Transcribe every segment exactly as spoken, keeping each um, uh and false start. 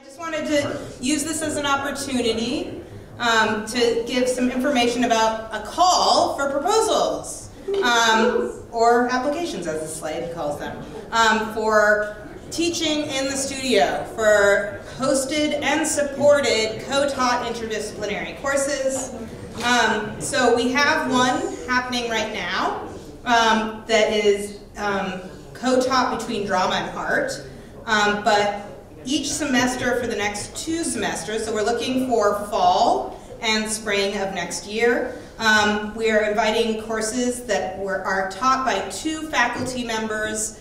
I just wanted to use this as an opportunity um, to give some information about a call for proposals, um, or applications as the slide calls them, um, for teaching in the studio, for hosted and supported co-taught interdisciplinary courses. Um, so we have one happening right now um, that is um, co-taught between drama and art, um, but each semester for the next two semesters, so we're looking for fall and spring of next year, um, we are inviting courses that were, are taught by two faculty members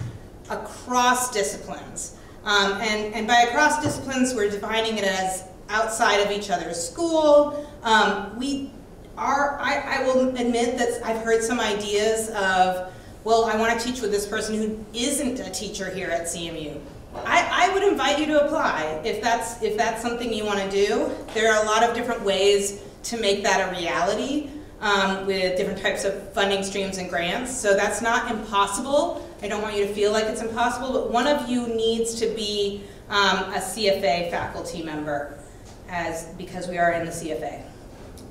across disciplines. Um, and, and by across disciplines, we're defining it as outside of each other's school. Um, we are, I, I will admit that I've heard some ideas of, well, I want to teach with this person who isn't a teacher here at C M U. I, I would invite you to apply if that's, if that's something you want to do. There are a lot of different ways to make that a reality um, with different types of funding streams and grants, so that's not impossible. I don't want you to feel like it's impossible, but one of you needs to be um, a C F A faculty member as, because we are in the C F A.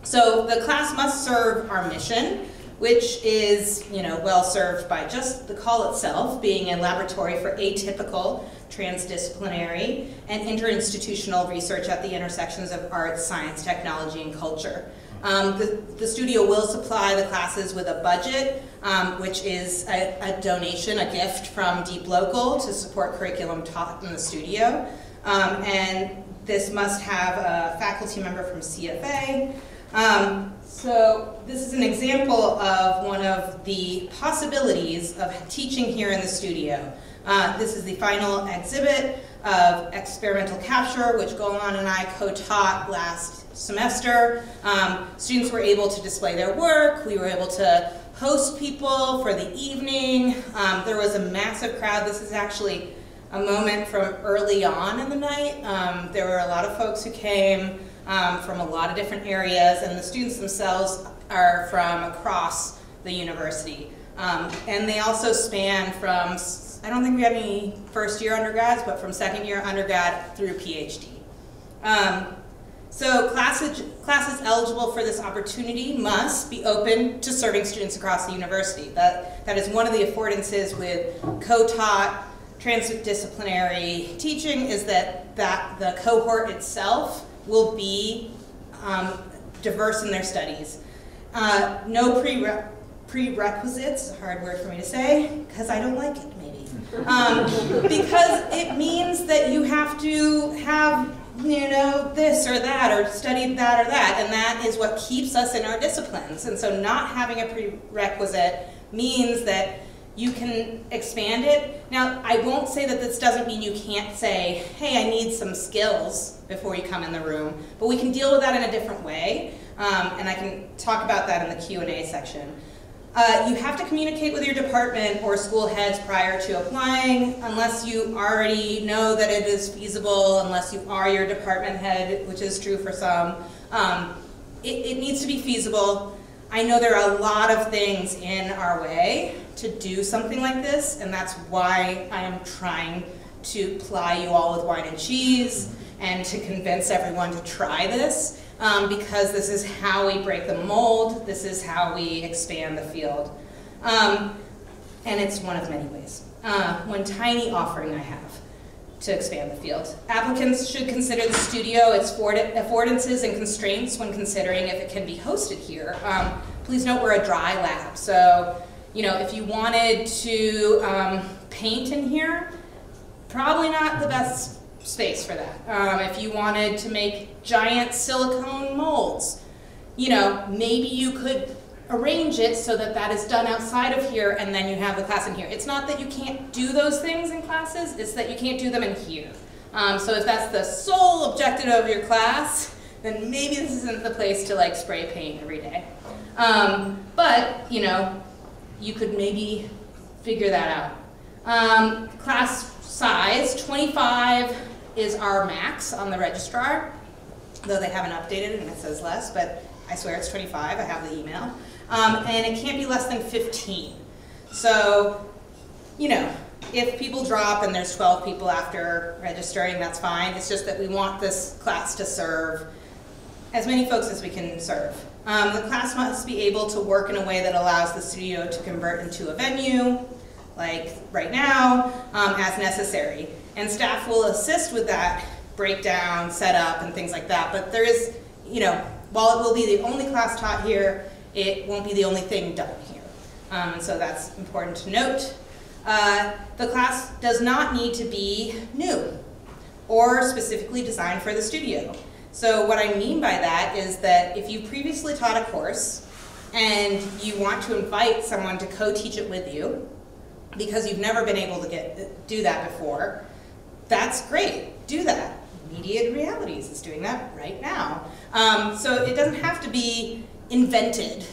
So the class must serve our mission, which is, you know, well served by just the call itself, being a laboratory for atypical, transdisciplinary, and interinstitutional research at the intersections of arts, science, technology, and culture. Um, the, the studio will supply the classes with a budget, um, which is a, a donation, a gift from Deep Local to support curriculum taught in the studio. Um, and this must have a faculty member from C F A. Um, so this is an example of one of the possibilities of teaching here in the studio. Uh, this is the final exhibit of Experimental Capture, which Golan and I co-taught last semester. Um, students were able to display their work, we were able to host people for the evening, um, there was a massive crowd. This is actually a moment from early on in the night. Um, there were a lot of folks who came Um, from a lot of different areas, and the students themselves are from across the university. Um, and they also span from, I don't think we had any first year undergrads, but from second year undergrad through PhD. Um, so classes, classes eligible for this opportunity must be open to serving students across the university. That, that is one of the affordances with co-taught transdisciplinary teaching, is that, that the cohort itself will be um, diverse in their studies. Uh, no prere prerequisites, a hard word for me to say, because I don't like it, maybe. Um, because it means that you have to have, you know, this or that, or studied that or that, and that is what keeps us in our disciplines. And so not having a prerequisite means that you can expand it. Now, I won't say that this doesn't mean you can't say, hey, I need some skills before you come in the room, but we can deal with that in a different way, um, and I can talk about that in the Q and A section. Uh, you have to communicate with your department or school heads prior to applying, unless you already know that it is feasible, unless you are your department head, which is true for some. Um, it, it needs to be feasible. I know there are a lot of things in our way to do something like this, and that's why I am trying to ply you all with wine and cheese and to convince everyone to try this, um, because this is how we break the mold, this is how we expand the field. Um, and it's one of many ways. Uh, one tiny offering I have to expand the field. Applicants should consider the studio, its affordances and constraints when considering if it can be hosted here. Um, please note we're a dry lab, so you know, if you wanted to um, paint in here, probably not the best space for that. Um, if you wanted to make giant silicone molds, you know, maybe you could arrange it so that that is done outside of here and then you have the class in here. It's not that you can't do those things in classes, it's that you can't do them in here. Um, so if that's the sole objective of your class, then maybe this isn't the place to like spray paint every day. Um, but, you know, you could maybe figure that out. Um, class size, twenty-five is our max on the registrar, though they haven't updated it and it says less, but I swear it's twenty-five, I have the email. Um, and it can't be less than fifteen. So, you know, if people drop and there's twelve people after registering, that's fine. It's just that we want this class to serve as many folks as we can serve. Um, the class must be able to work in a way that allows the studio to convert into a venue, like right now, um, as necessary. And staff will assist with that breakdown, setup, and things like that. But there is, you know, while it will be the only class taught here, it won't be the only thing done here. Um, and so that's important to note. Uh, the class does not need to be new or specifically designed for the studio. So what I mean by that is that if you previously taught a course and you want to invite someone to co-teach it with you because you've never been able to get do that before, that's great, do that. Mediated Realities is doing that right now. Um, so it doesn't have to be invented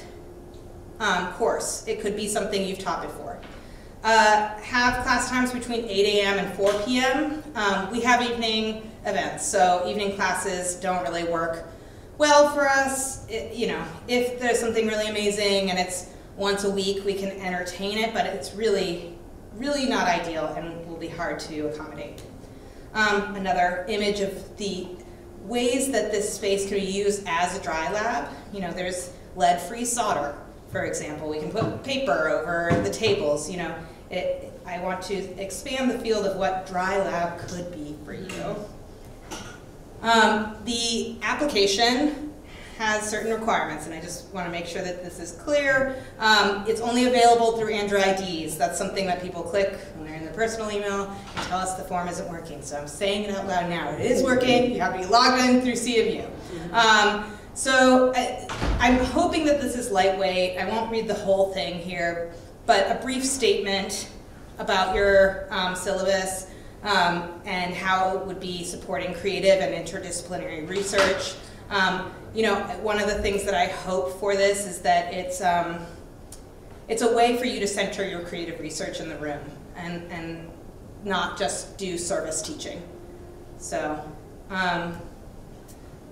um, course. It could be something you've taught before. Uh, have class times between eight A M and four P M Um, we have evening events, so evening classes don't really work well for us. It, you know, if there's something really amazing and it's once a week, we can entertain it, but it's really, really not ideal and will be hard to accommodate. Um, another image of the ways that this space can be used as a dry lab. You know, there's lead-free solder, for example. We can put paper over the tables, you know. It, I want to expand the field of what dry lab could be for you. Um, the application has certain requirements, and I just want to make sure that this is clear. Um, it's only available through Andrew I Ds. That's something that people click when they're in their personal email and tell us the form isn't working. So I'm saying it out loud now. It is working. You have to be logged in through C M U. Um, so I, I'm hoping that this is lightweight. I won't read the whole thing here, but a brief statement about your um, syllabus um, and how it would be supporting creative and interdisciplinary research. Um, you know, one of the things that I hope for this is that it's, um, it's a way for you to center your creative research in the room and, and not just do service teaching. So um,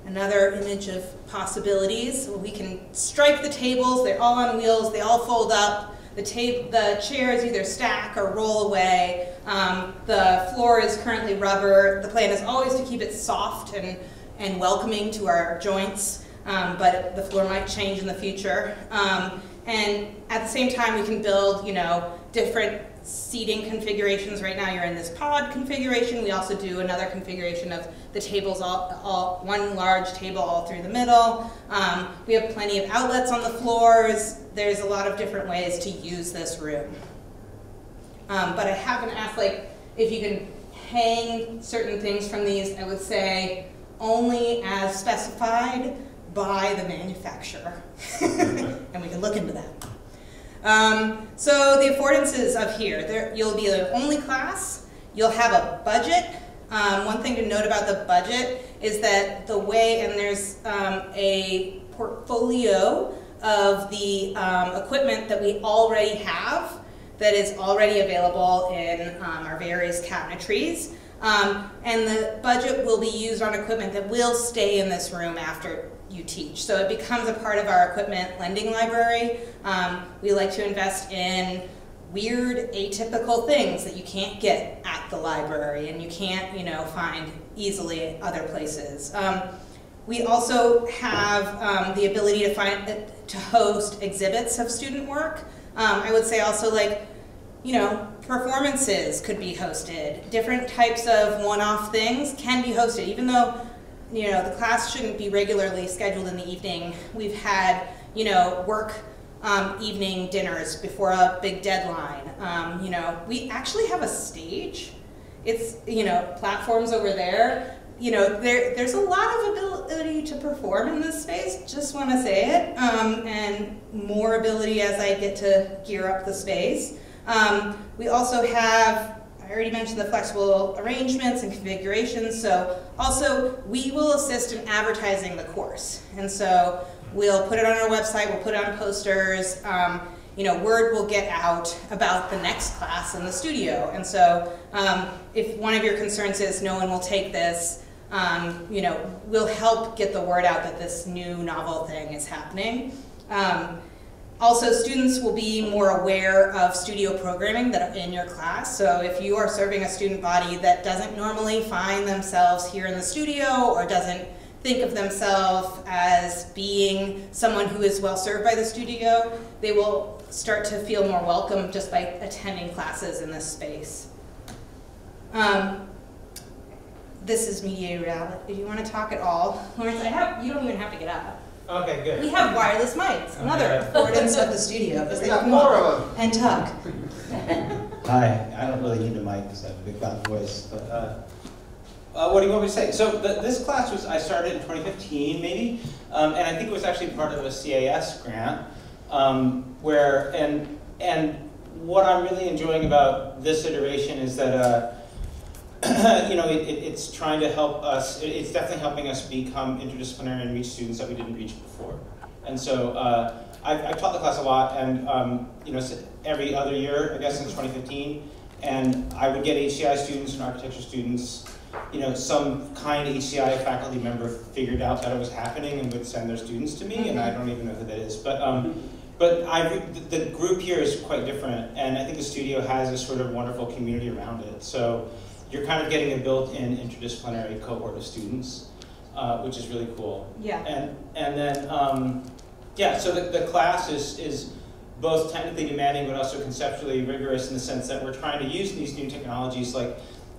another image of possibilities, we can strike the tables, they're all on wheels, they all fold up. The, tape, the chairs either stack or roll away. Um, the floor is currently rubber. The plan is always to keep it soft and, and welcoming to our joints, um, but the floor might change in the future. Um, and at the same time, we can build, you know, different seating configurations. Right now, you're in this pod configuration. We also do another configuration of the tables, all, all one large table all through the middle. Um, we have plenty of outlets on the floors. There's a lot of different ways to use this room. Um, but I haven't asked, like, if you can hang certain things from these. I would say only as specified by the manufacturer, and we can look into that. Um, so the affordances of here, there, you'll be the only class, you'll have a budget. Um, one thing to note about the budget is that the way, and there's um, a portfolio of the um, equipment that we already have that is already available in um, our various cabinetries. Um, and the budget will be used on equipment that will stay in this room after you teach. So it becomes a part of our equipment lending library. Um, we like to invest in weird, atypical things that you can't get at the library and you can't, you know, find easily at other places. Um, we also have um, the ability to find to host exhibits of student work. Um, I would say also, like, you know, performances could be hosted. Different types of one-off things can be hosted, even though, you know, the class shouldn't be regularly scheduled in the evening. We've had, you know, work um, evening dinners before a big deadline. Um, you know, we actually have a stage. It's, you know, platforms over there. You know, there, there's a lot of ability to perform in this space, just want to say it, um, and more ability as I get to gear up the space. Um, we also have, I already mentioned the flexible arrangements and configurations, so also we will assist in advertising the course. And so we'll put it on our website, we'll put it on posters, um, you know, word will get out about the next class in the studio. And so um, if one of your concerns is no one will take this, um, you know, we'll help get the word out that this new novel thing is happening. Um, Also, students will be more aware of studio programming that are in your class. So if you are serving a student body that doesn't normally find themselves here in the studio or doesn't think of themselves as being someone who is well served by the studio, they will start to feel more welcome just by attending classes in this space. Um, this is media reality. If you want to talk at all, Lawrence, I have, you don't even have to get up. Okay, good. We have wireless mics, another affordance of the studio. They have more of them. And Tuck. Hi, I don't really need a mic because I have a big loud voice. But uh, uh, what do you want me to say? So the, this class was, I started in twenty fifteen maybe, um, and I think it was actually part of a C A S grant, um, where, and, and what I'm really enjoying about this iteration is that uh, you know, it, it, it's trying to help us, it, it's definitely helping us become interdisciplinary and reach students that we didn't reach before. And so uh, I've, I've taught the class a lot, and um, you know, every other year, I guess, since twenty fifteen, and I would get H C I students and architecture students, you know, some kind of H C I faculty member figured out that it was happening and would send their students to me, mm-hmm. and I don't even know who that is. But, um, but I, the group here is quite different, and I think the studio has a sort of wonderful community around it. So you're kind of getting a built-in interdisciplinary cohort of students, uh, which is really cool. Yeah. And and then um, yeah, so the, the class is is both technically demanding but also conceptually rigorous in the sense that we're trying to use these new technologies like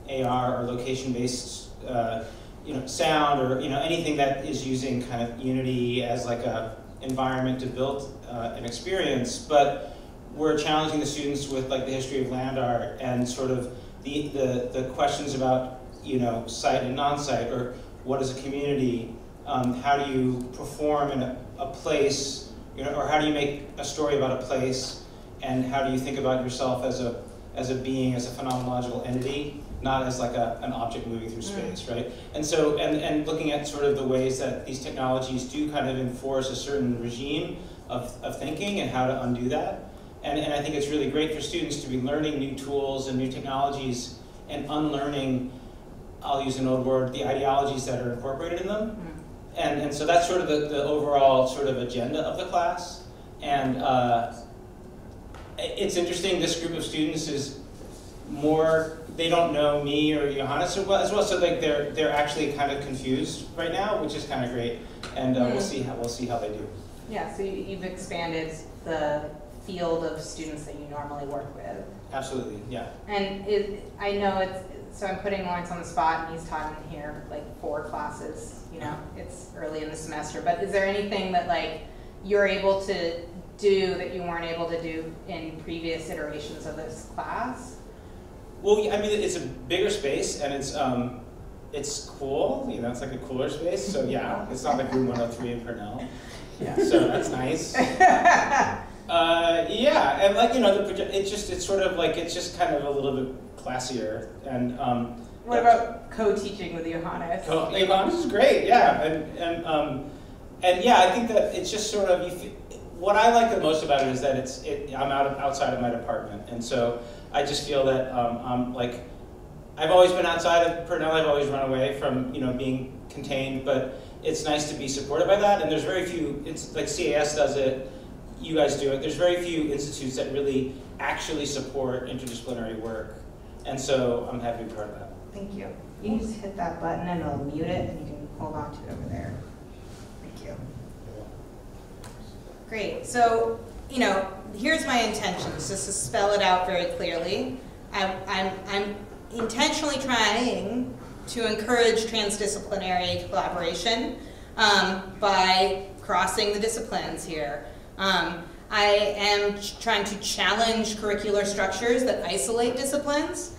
A R or location-based uh, you know sound or you know anything that is using kind of Unity as like a environment to build uh, an experience, but we're challenging the students with like the history of land art and sort of The, the, the questions about, you know, site and non-site, or what is a community, um, how do you perform in a, a place, you know, or how do you make a story about a place, and how do you think about yourself as a, as a being, as a phenomenological entity, not as like a, an object moving through space, right? And so, and, and looking at sort of the ways that these technologies do kind of enforce a certain regime of, of thinking and how to undo that. And, and I think it's really great for students to be learning new tools and new technologies and unlearning, I'll use an old word, the ideologies that are incorporated in them. Mm-hmm. And, and so that's sort of the, the overall sort of agenda of the class. And uh, it's interesting, this group of students is more, they don't know me or Johannes as well, as well so like they're, they're actually kind of confused right now, which is kind of great. And uh, mm-hmm. we'll, see how, we'll see how they do. Yeah, so you've expanded the field of students that you normally work with. Absolutely, yeah. And it, I know it's, so I'm putting Lawrence on the spot and he's taught in here like four classes, you know, it's early in the semester, but is there anything that like you're able to do that you weren't able to do in previous iterations of this class? Well, I mean, it's a bigger space and it's, um, it's cool, you know, it's like a cooler space, so yeah, it's not like room one oh three in Purnell. Yeah, so that's nice. Uh, yeah, and like you know, the it's just it's sort of like it's just kind of a little bit classier. And um, what about co-teaching with Johannes? Co like, Johannes is great, yeah, and and um, and yeah, I think that it's just sort of you feel, what I like the most about it is that it's it, I'm out of, outside of my department, and so I just feel that um, I'm like I've always been outside of Purnell. I've always run away from you know being contained, but it's nice to be supported by that. And there's very few. It's like C A S does it. You guys do it. There's very few institutes that really actually support interdisciplinary work, and so I'm happy to be part of that. Thank you. You can just hit that button and it'll mute it, and you can hold on to it over there. Thank you. Great. So, you know, here's my intentions, just to spell it out very clearly. I'm, I'm, I'm intentionally trying to encourage transdisciplinary collaboration um, by crossing the disciplines here. Um, I am ch trying to challenge curricular structures that isolate disciplines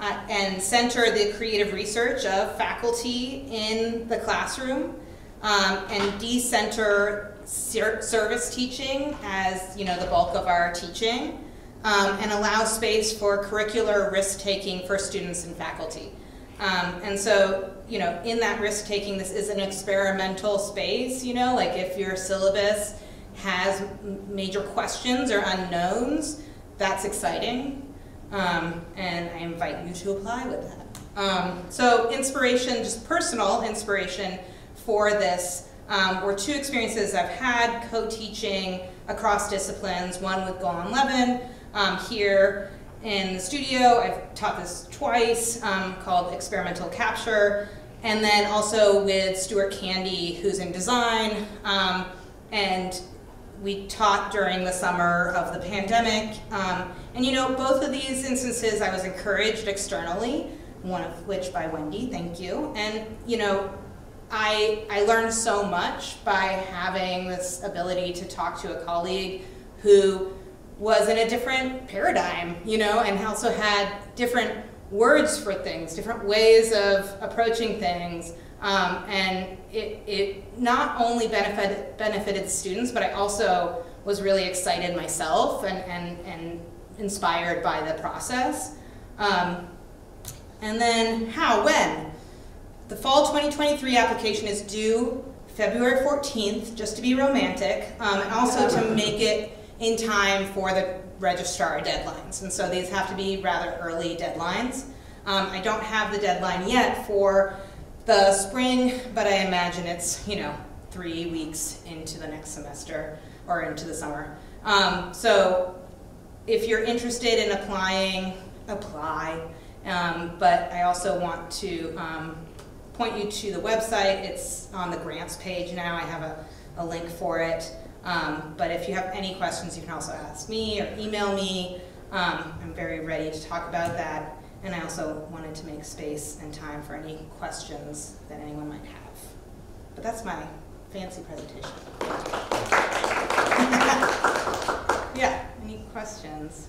uh, and center the creative research of faculty in the classroom um, and de-center ser service teaching as you know the bulk of our teaching um, and allow space for curricular risk-taking for students and faculty. Um, and so, you know, in that risk-taking, this is an experimental space, you know, like if your syllabus has major questions or unknowns, that's exciting, um, and I invite you to apply with that. Um, so inspiration, just personal inspiration for this, um, were two experiences I've had co-teaching across disciplines, one with Golan Levin um, here in the studio. I've taught this twice, um, called Experimental Capture, and then also with Stuart Candy, who's in design, um, and we taught during the summer of the pandemic. Um, and you know, both of these instances I was encouraged externally, one of which by Wendy, thank you. And you know, I, I learned so much by having this ability to talk to a colleague who was in a different paradigm, you know, and also had different words for things, different ways of approaching things. Um, and it, it not only benefited, benefited students, but I also was really excited myself and, and, and inspired by the process. Um, and then how, when? The fall twenty twenty-three application is due February fourteenth, just to be romantic, um, and also to make it in time for the registrar deadlines. And so these have to be rather early deadlines. Um, I don't have the deadline yet for the spring, but I imagine it's, you know, three weeks into the next semester or into the summer. Um, so if you're interested in applying, apply. Um, but I also want to um, point you to the website. It's on the grants page now. I have a, a link for it. Um, but if you have any questions, you can also ask me or email me. Um, I'm very ready to talk about that. And I also wanted to make space and time for any questions that anyone might have. But that's my fancy presentation. Yeah, any questions?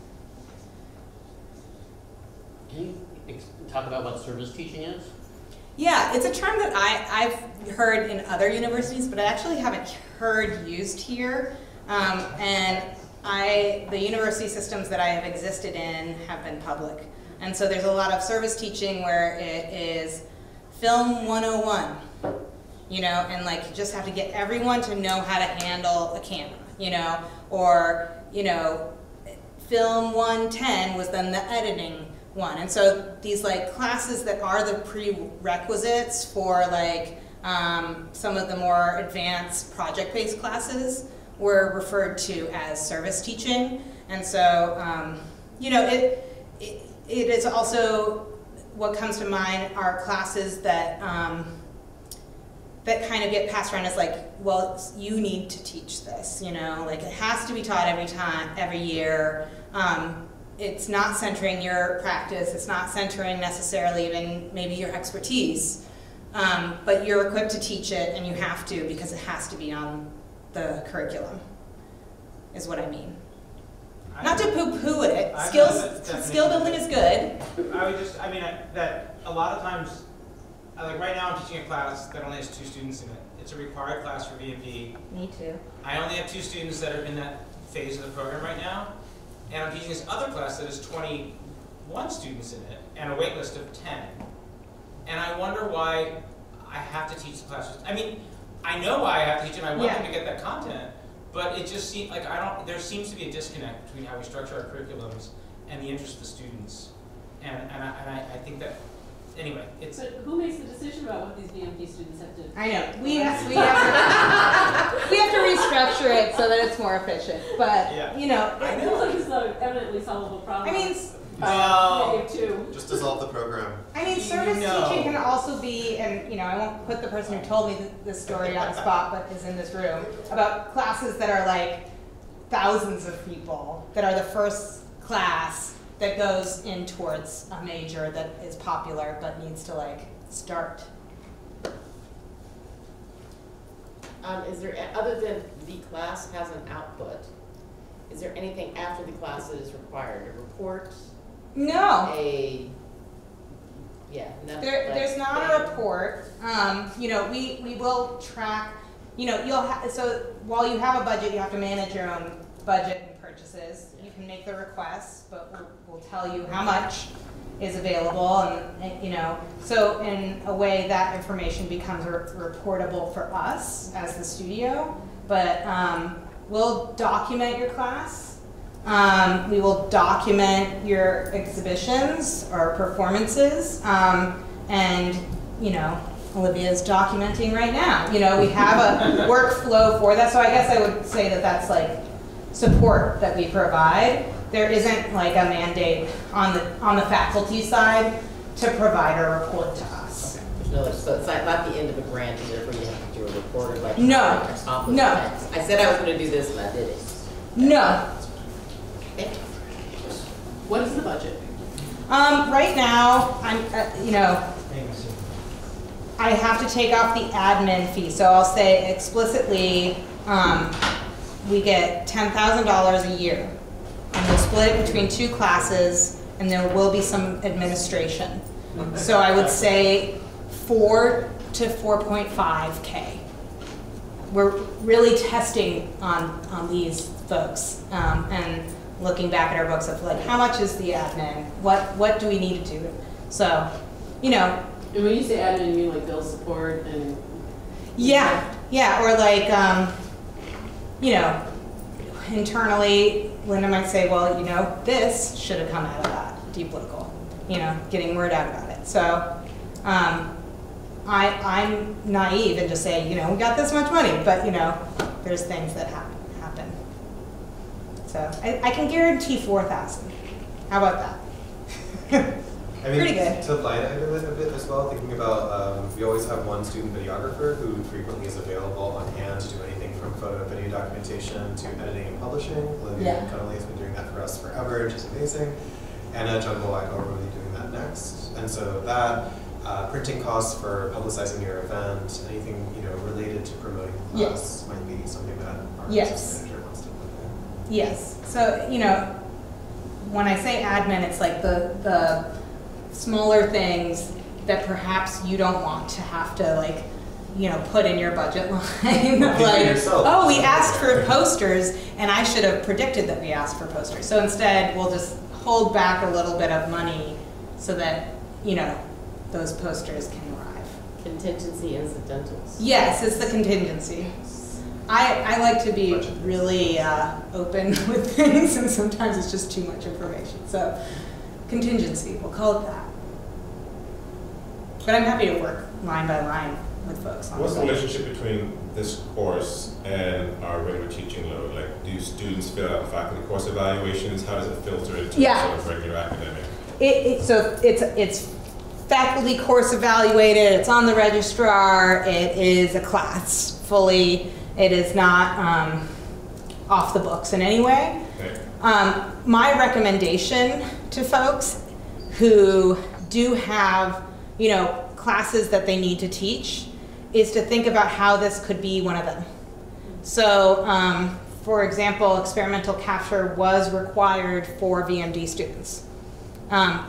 Can you talk about what service teaching is? Yeah, it's a term that I, I've heard in other universities, but I actually haven't heard used here. Um, and I, the university systems that I have existed in have been public. And so there's a lot of service teaching where it is film one oh one, you know, and like you just have to get everyone to know how to handle a camera, you know, or, you know, film one ten was then the editing one. And so these like classes that are the prerequisites for like um, some of the more advanced project-based classes were referred to as service teaching. And so, um, you know, it, it It is also, what comes to mind are classes that um, that kind of get passed around as like, well, you need to teach this, you know, like it has to be taught every time, every year. Um, it's not centering your practice. It's not centering necessarily even maybe your expertise, um, but you're equipped to teach it and you have to because it has to be on the curriculum, is what I mean. Not to poo-poo it. Skills, skill building is good. I would just, I mean, I, that a lot of times, I, like right now I'm teaching a class that only has two students in it. It's a required class for V M P. Me too. I only have two students that are in that phase of the program right now. And I'm teaching this other class that has twenty-one students in it and a wait list of ten. And I wonder why I have to teach the class. I mean, I know why I have to teach them. I want yeah. them to get that content. But it just seems like I don't. There seems to be a disconnect between how we structure our curriculums and the interest of the students, and and I, and I, I think that anyway, it's. But who makes the decision about what these V M P students have to? I know we have, we have to we have to restructure it so that it's more efficient. But yeah. you know, it seems like it's an evidently solvable problem. I mean, uh, two. Just dissolve the program. I mean, service no. teaching can also be, and you know, I won't put the person who told me this story on the spot, but is in this room, about classes that are like thousands of people, that are the first class that goes in towards a major that is popular, but needs to like start. Um, is there, other than the class has an output, is there anything after the class that is required? A report? No. A, yeah. Nothing, there, there's not a report. Um, you know, we, we will track, you know, you'll ha so while you have a budget, you have to manage your own budget and purchases. You can make the requests, but we'll, we'll tell you how much is available and, and, you know, so in a way that information becomes reportable for us as the studio, but um, we'll document your class. Um, we will document your exhibitions or performances. Um, and, you know, Olivia's documenting right now. You know, we have a workflow for that. So I guess I would say that that's like support that we provide, there isn't like a mandate on the on the faculty side to provide a report to us. Okay. No, so it's not, not the end of a grant either where you have to do a report or like no, no. I said I was going to do this and I did it. Okay. No. Okay. What is the budget? Um, right now, I'm uh, you know. I have to take off the admin fee, so I'll say explicitly um, we get ten thousand dollars a year, and we'll split it between two classes, and there will be some administration. So I would say four to four point five K. We're really testing on, on these folks um, and looking back at our books of like, how much is the admin? What, what do we need to do? So, you know, and when you say admin, you mean like bill support and... Yeah, yeah, or like, um, you know, internally, Linda might say, well, you know, this should have come out of that, Deep Local, you know, getting word out about it. So um, I, I'm naive and just say, you know, we got this much money, but, you know, there's things that happen. happen. So I, I can guarantee four thousand. How about that? I mean, pretty good. To line item it a bit as well, thinking about um, we always have one student videographer who frequently is available on hand to do anything from photo and video documentation to editing and publishing. Olivia yeah. Connelly has been doing that for us forever, which is amazing. Anna Jungwirth will be doing that next. And so that, uh, printing costs for publicizing your event, anything you know related to promoting the class yes. might be something that our yes. manager wants to put there. Yes. So, you know, when I say admin, it's like the the smaller things that perhaps you don't want to have to like, you know, put in your budget line. Like, oh, we asked for posters and I should have predicted that we asked for posters. So instead we'll just hold back a little bit of money so that, you know, those posters can arrive. Contingency incidentals. Yes, it's the contingency. I, I like to be really uh, open with things and sometimes it's just too much information. So contingency, we'll call it that. But I'm happy to work line by line with folks. On What's the relationship between this course and our regular teaching load? Like, do students fill out faculty course evaluations? How does it filter into yeah. sort of regular academic? It, it, so it's it's faculty course evaluated. It's on the registrar. It is a class fully. It is not um, off the books in any way. Okay. Um, my recommendation to folks who do have, you know, classes that they need to teach is to think about how this could be one of them. So, um, for example, experimental capture was required for V M D students. Um,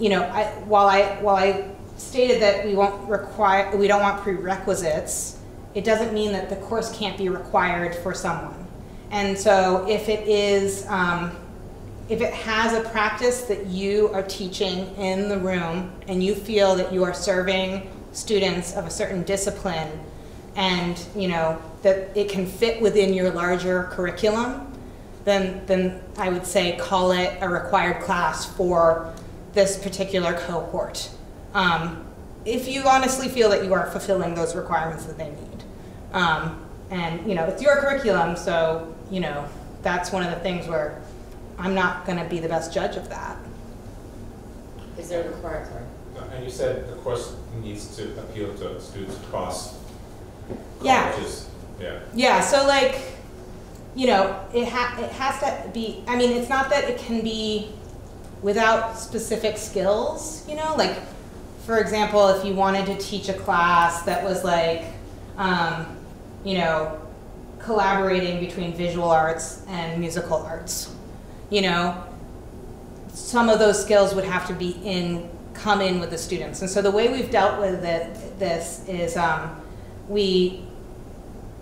you know, I, while I while I stated that we won't require, we don't want prerequisites, it doesn't mean that the course can't be required for someone. And so, if it is, um, if it has a practice that you are teaching in the room and you feel that you are serving students of a certain discipline and, you know, that it can fit within your larger curriculum, then, then I would say call it a required class for this particular cohort. Um, if you honestly feel that you are fulfilling those requirements that they need. Um, and, you know, it's your curriculum, so, you know, that's one of the things where I'm not going to be the best judge of that. Is there a requirement? And you said the course needs to appeal to students across colleges. Yeah. Yeah. Yeah. So like, you know, it ha it has to be. I mean, it's not that it can be without specific skills. You know, like for example, if you wanted to teach a class that was like, um, you know, collaborating between visual arts and musical arts. You know, some of those skills would have to be in, come in with the students. And so the way we've dealt with it, this is um, we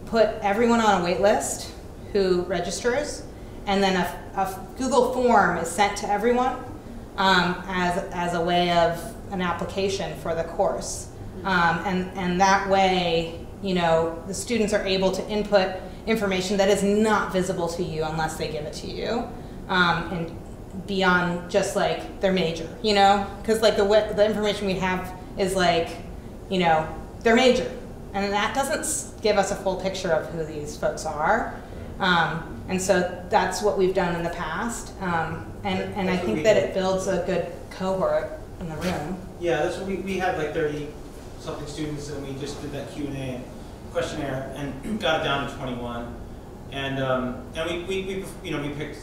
put everyone on a wait list who registers, and then a, a Google form is sent to everyone um, as, as a way of an application for the course. Um, and, and that way, you know, the students are able to input information that is not visible to you unless they give it to you. Um, and beyond just like their major, you know, because like the the information we have is like, you know, their major, and that doesn't give us a full picture of who these folks are. Um, And so that's what we've done in the past. Um, and and I think that it builds a good cohort in the room. Yeah, that's what we, we had like thirty something students, and we just did that Q and A questionnaire and got it down to twenty-one. And um, and we, we, we, you know, we picked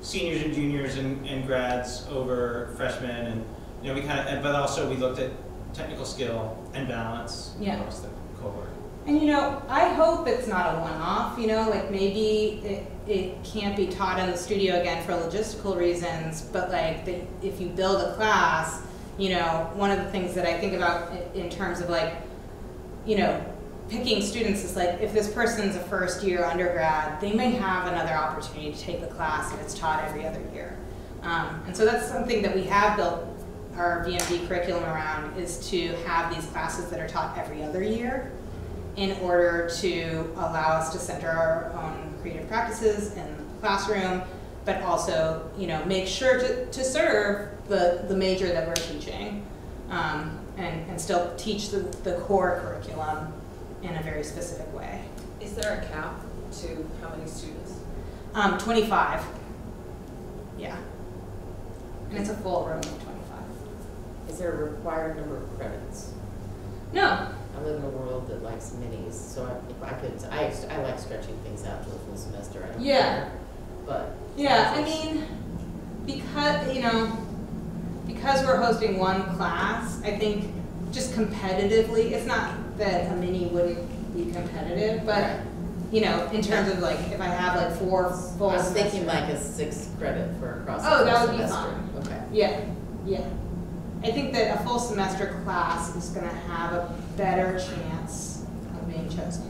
seniors and juniors and, and grads over freshmen, and you know, we kind of, but also we looked at technical skill and balance yeah. across the cohort. And you know, I hope it's not a one-off, you know, like maybe it, it can't be taught in the studio again for logistical reasons, but like the, if you build a class, you know, one of the things that I think about in terms of like, you know, picking students is like, if this person's a first year undergrad, they may have another opportunity to take the class if it's taught every other year. Um, and so that's something that we have built our V M D curriculum around, is to have these classes that are taught every other year in order to allow us to center our own creative practices in the classroom, but also, you know, make sure to, to serve the, the major that we're teaching, um, and, and still teach the, the core curriculum in a very specific way. Is there a cap to how many students? Um, twenty-five, yeah. And it's a full room of twenty-five. Is there a required number of credits? No. I live in a world that likes minis, so I, if I could, I, I like stretching things out to a full semester. I don't yeah. care, but yeah, I mean, because, you know, because we're hosting one class, I think just competitively, it's not that a mini wouldn't be competitive, but right. you know, in terms yeah. of like, if I have like four full I was semester. Thinking like a six credit for across oh, the that would semester. Be fun. Okay. Yeah, yeah. I think that a full semester class is going to have a better chance of being chosen.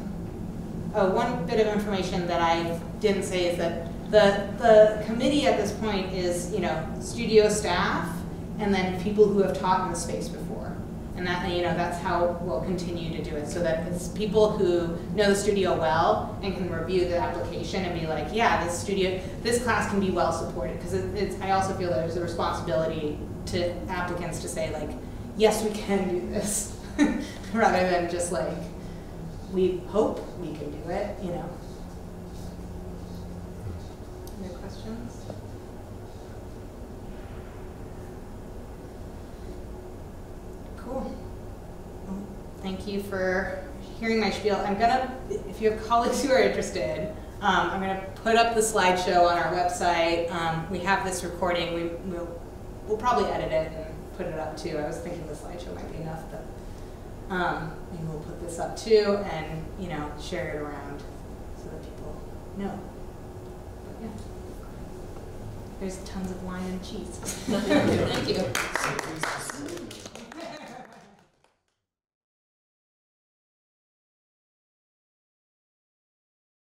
Oh, one bit of information that I didn't say is that the, the committee at this point is, you know, studio staff and then people who have taught in the space before. And that, you know, that's how we'll continue to do it, so that it's people who know the studio well and can review the application and be like, yeah, this studio, this class can be well supported. Because it, it's, I also feel that there's a responsibility to applicants to say like, yes, we can do this, rather than just like, we hope we can do it, you know. Any questions? Cool. Well, thank you for hearing my spiel. I'm gonna, if you have colleagues who are interested, um, I'm gonna put up the slideshow on our website. Um, we have this recording. We, we'll, We'll probably edit it and put it up too. I was thinking the slideshow might be enough, but um, maybe we'll put this up too, and you know, share it around so that people know. But yeah, there's tons of wine and cheese. Thank you.